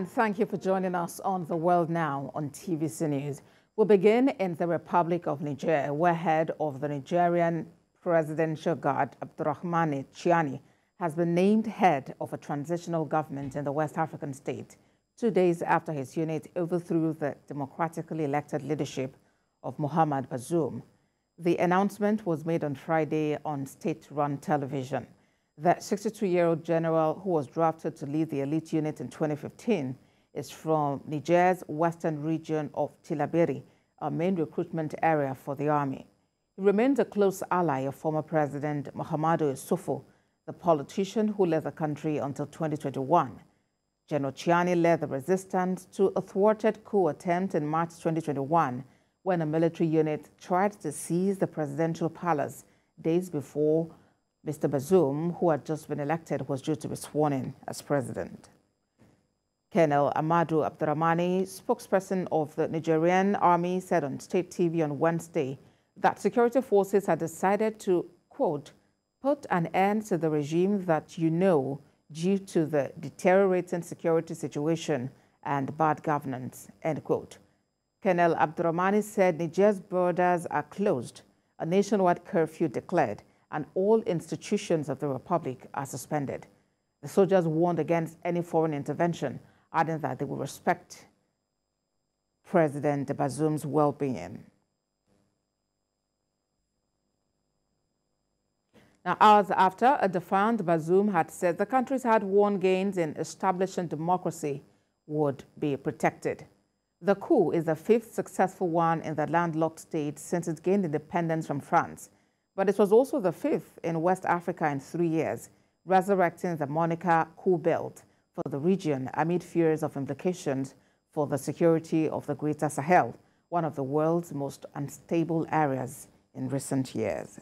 And thank you for joining us on The World Now on TVC News. We'll begin in the Republic of Niger, where head of the Nigerian Presidential Guard, Abdourahamane Tchiani, has been named head of a transitional government in the West African state, 2 days after his unit overthrew the democratically elected leadership of Mohammed Bazoum. The announcement was made on Friday on state-run television. The 62-year-old general, who was drafted to lead the elite unit in 2015, is from Niger's western region of Tillaberi, a main recruitment area for the army. He remains a close ally of former President Mahamadou Issoufou, the politician who led the country until 2021. General Tchiani led the resistance to a thwarted coup attempt in March 2021, when a military unit tried to seize the presidential palace days before Mr. Bazoum, who had just been elected, was due to be sworn in as president. Colonel Amadou Abdurrahmani, spokesperson of the Nigerian Army, said on state TV on Wednesday that security forces had decided to, quote, put an end to the regime that you know due to the deteriorating security situation and bad governance, end quote. Colonel Abdurrahmani said Niger's borders are closed, a nationwide curfew declared, and all institutions of the Republic are suspended. The soldiers warned against any foreign intervention, adding that they will respect President Bazoum's well-being. Now, hours after a defiant Bazoum had said the country's hard-won gains in establishing democracy would be protected. The coup is the fifth successful one in the landlocked state since it gained independence from France, but it was also the fifth in West Africa in 3 years, resurrecting the moniker coup belt for the region amid fears of implications for the security of the Greater Sahel, one of the world's most unstable areas in recent years.